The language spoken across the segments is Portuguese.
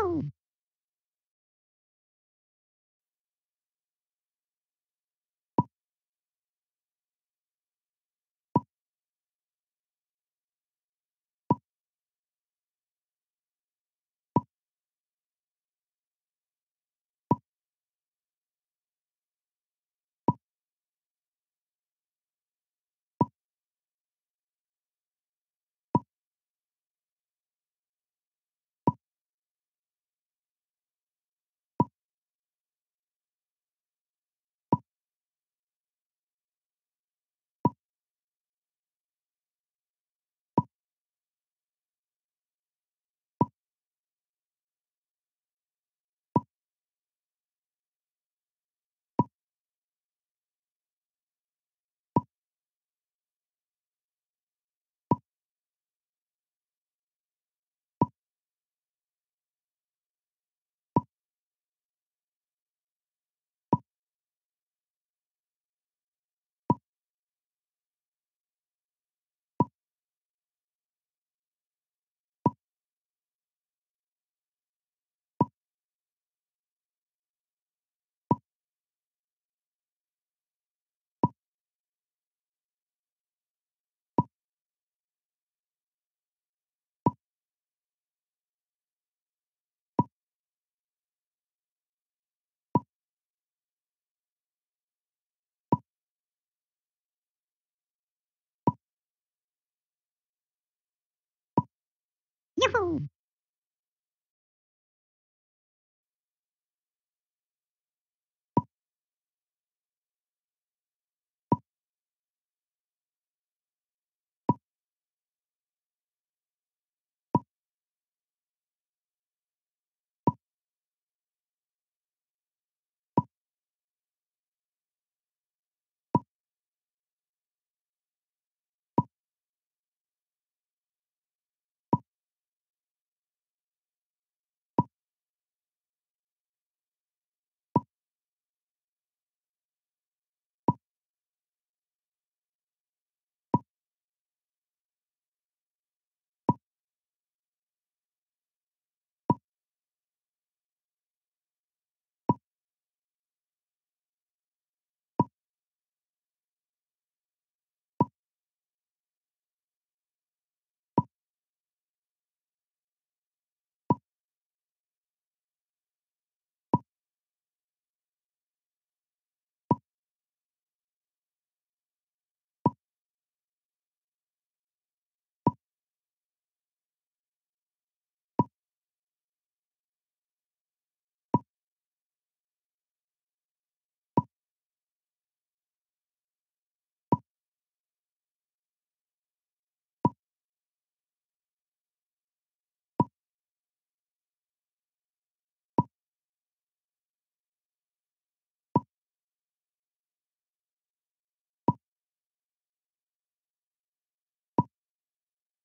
Wow! Yahoo!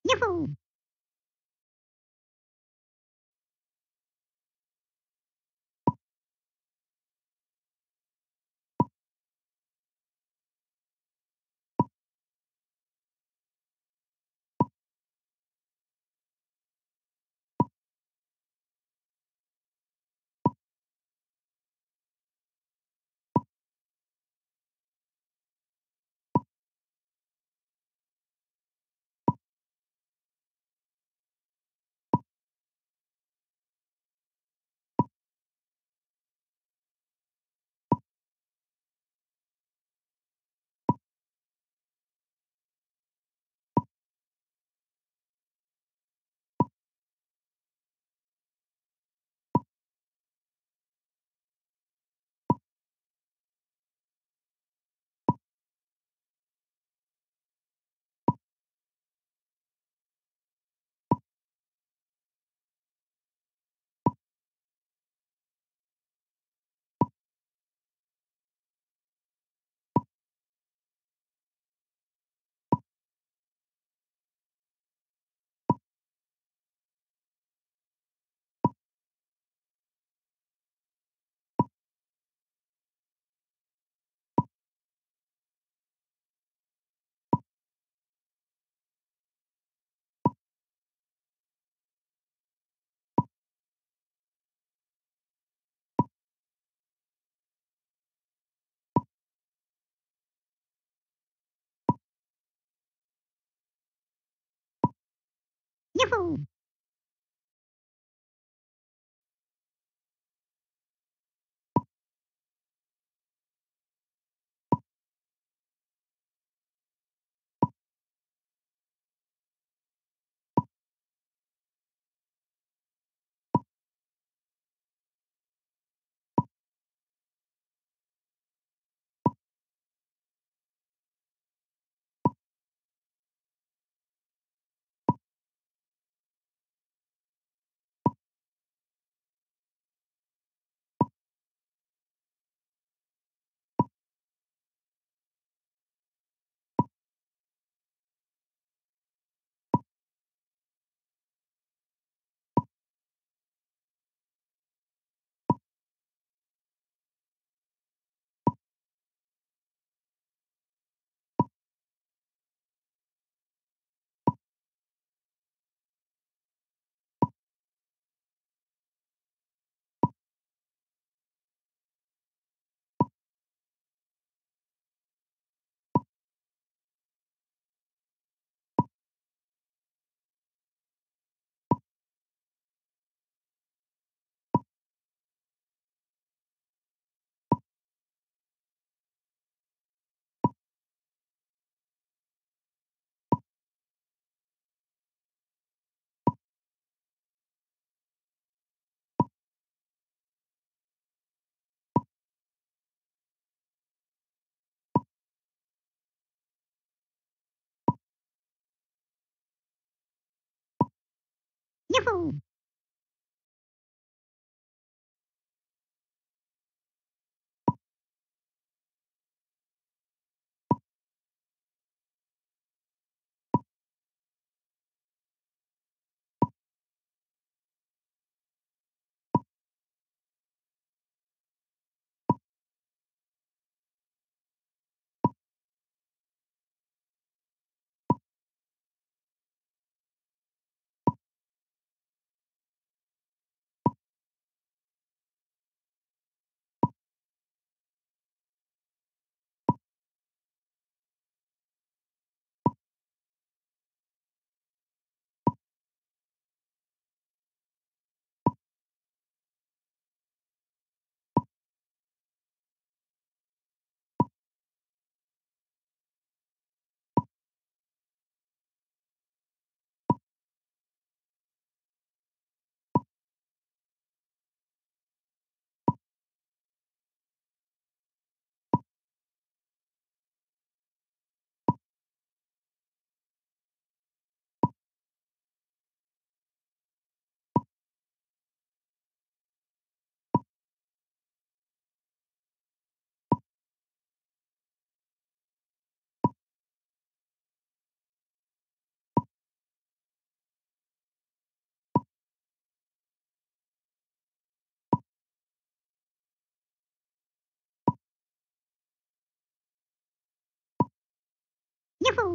Yahoo! Yahoo! Yahoo! Yahoo!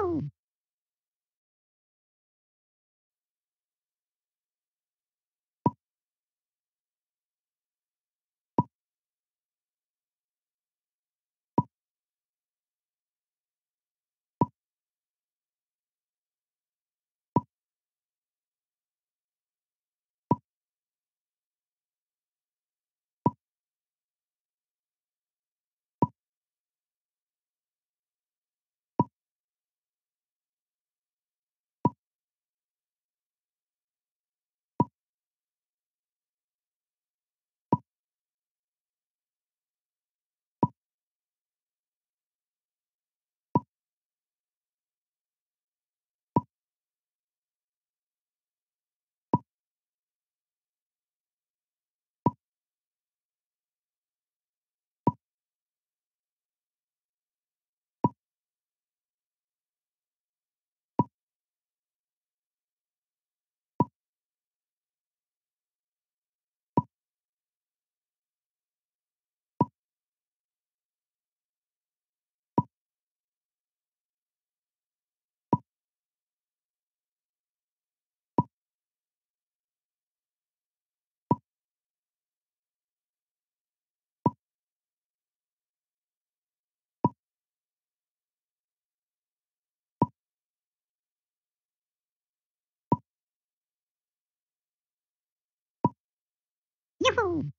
Wow. Yahoo!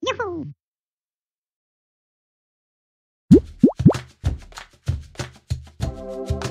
Yahoo! Yahoo!